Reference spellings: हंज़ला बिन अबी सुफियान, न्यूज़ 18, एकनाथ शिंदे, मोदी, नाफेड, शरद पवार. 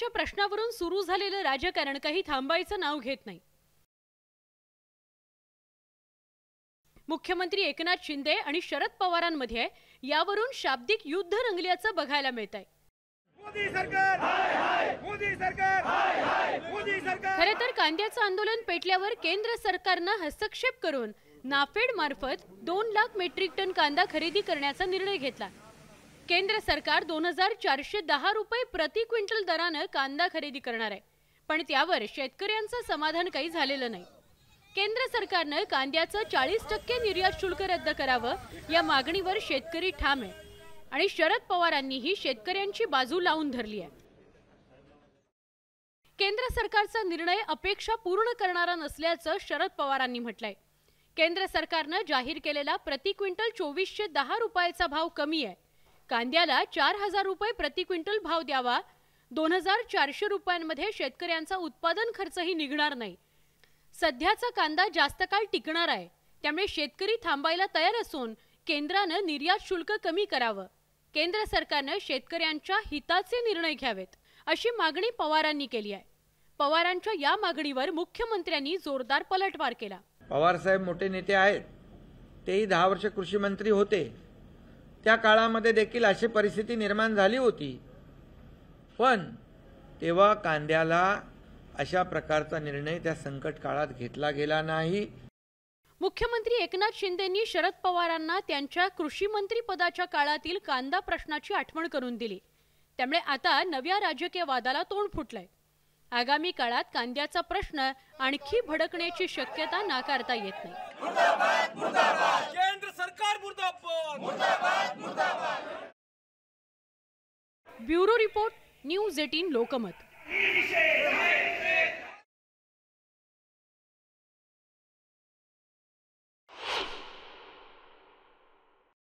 मराठ्याच्या प्रश्नावरून सुरू झालेले राजकारण काही थांबायचं नाव घेत नाही। मुख्यमंत्री एकनाथ शिंदे आणि शरद पवारांमध्ये यावरून शाब्दिक युद्ध रंगल्याचं बघायला मिळत आहे। मोदी सरकार हाय हाय, मोदी सरकार हाय हाय, मोदी सरकार। खरे तर कांद्याचं आंदोलन पेटल्यावर केंद्र सरकारनं हस्तक्षेप करून नाफेड मार्फत 2 लाख मेट्रिक टन कांदा खरेदी करण्याचा निर्णय घेतला। केंद्र सरकार 2410 रुपये प्रति क्विंटल दराने कांदा खरेदी करणार आहे, पण त्यावर शेतकऱ्यांचं समाधान काही झालेलं नाही। केंद्र सरकारने कांद्याचं 40% निर्यात शुल्क रद्द करावं या मागणीवर शेतकरी ठाम आहे आणि शरद पवारांनीही शेतकऱ्यांची बाजू लावून धरली आहे। केंद्र सरकारचा निर्णय अपेक्षा पूर्ण करणारा नसल्याचं शरद पवारांनी म्हटलंय। केंद्र सरकारने जाहीर केलेला प्रति क्विंटल 2410 रुपयाचा भाव कमी आहे। कांद्याला 4000 रुपये प्रति क्विंटल भाव द्यावा। 2400 रुपयांमध्ये शेतकऱ्यांचा उत्पादन खर्चही निघणार नाही। सध्याचा कांदा जास्त काळ टिकणार आहे, त्यामुळे शेतकरी थांबायला तयार असून केंद्राने निर्यात शुल्क कमी करावं। केंद्र सरकारने शेतकऱ्यांच्या हिताचे निर्णय घ्यावेत अशी मागणी पवारांनी केली आहे। पवारांच्या या मागणीवर मुख्यमंत्र्यांनी जोरदार पलटवार केला। पवार साहेब मोठे नेते आहेत, तेही 10 वर्ष कृषी मंत्री होते। त्या काळामध्ये देखील अशी परिस्थिती निर्माण झाली होती, पण तेव्हा कांद्याला अशा प्रकारचा निर्णय त्या संकट काळात घेतला गेला नाही। मुख्यमंत्री एकनाथ शिंदेंनी शरद पवारांना त्यांच्या कृषी मंत्री पदाच्या काळातील कांदा प्रश्नाची आठवण करून दिली, त्यामुळे आता नव्या राजकीय वादाला तोंड फुटलंय। आगामी काळात कांद्याचा प्रश्न आणखी भडकण्याची शक्यता नाकारता येत नाही। केंद्र सरकार। ब्यूरो रिपोर्ट, न्यूज़ 18 लोकमत।